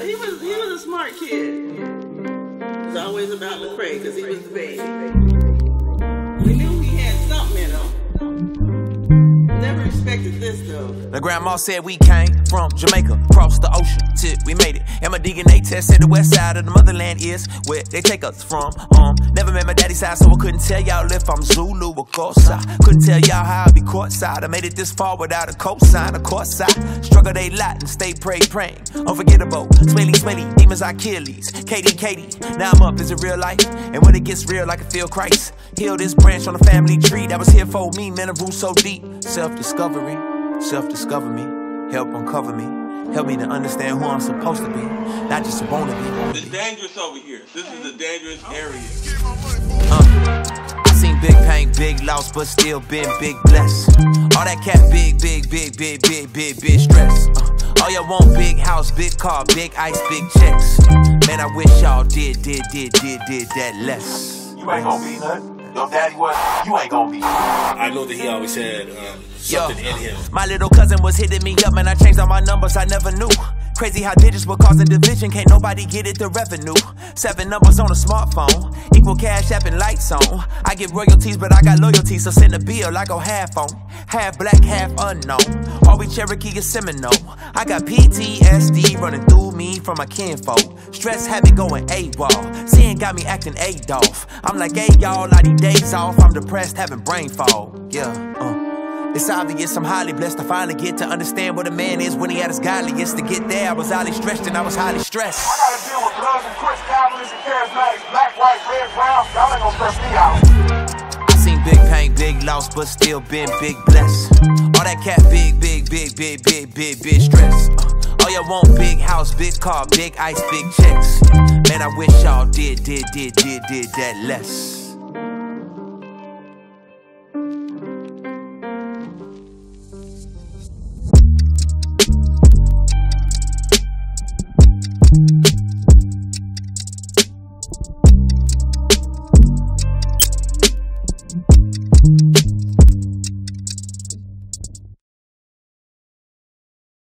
He was a smart kid. It was always about Lecrae because he was the baby. We knew he had something in him. Never expected this though. The grandma said we came from Jamaica, crossed the ocean till we made it. And my DNA test said the west side of the motherland is where they take us from. Never met my daddy's side, so I couldn't tell y'all if I'm Zulu or courtside. Couldn't tell y'all how I be courtside. I made it this far without a cosign. Of course I struggle they lot and stay praying. Unforgettable, smelly, demons Achilles. Katie, now I'm up, is it real life? And when it gets real, I can feel Christ. Heal this branch on the family tree that was here for me, man, I root so deep. Self discovery, self discover me, help uncover me. Help me to understand who I'm supposed to be, not just wanna be. It's dangerous over here. This is a dangerous area. I seen big pain, big loss, but still been big blessed. All that cat big stress. All y'all want big house, big car, big ice, big checks. Man, I wish y'all did that less. You ain't gonna be nothing. Your daddy was, you ain't gonna be. I know that he always had something in him. My little cousin was hitting me up and I changed all my numbers, I never knew. Crazy how digits were causing division, can't nobody get it, the revenue. 7 numbers on a smartphone, equal cash app and lights on. I get royalties but I got loyalty, so send a bill, I go half on. Half black, half unknown, all we Cherokee is Seminole. I got PTSD running through me from my kinfolk. Stress had me going AWOL, seeing got me acting Adolf. I'm like, hey y'all, I need days off, I'm depressed, having brain fog. It's obvious I'm highly blessed to finally get to understand what a man is when he had his godliest. To get there, I was highly stressed and I was highly stressed. I gotta deal with bloods and crooks, Cowboys and charismatics, black, white, red, brown. Y'all ain't gonna stress me out. I seen big pain, big loss, but still been big blessed. All that cat big stress. All y'all want big house, big car, big ice, big checks. Man, I wish y'all did that less.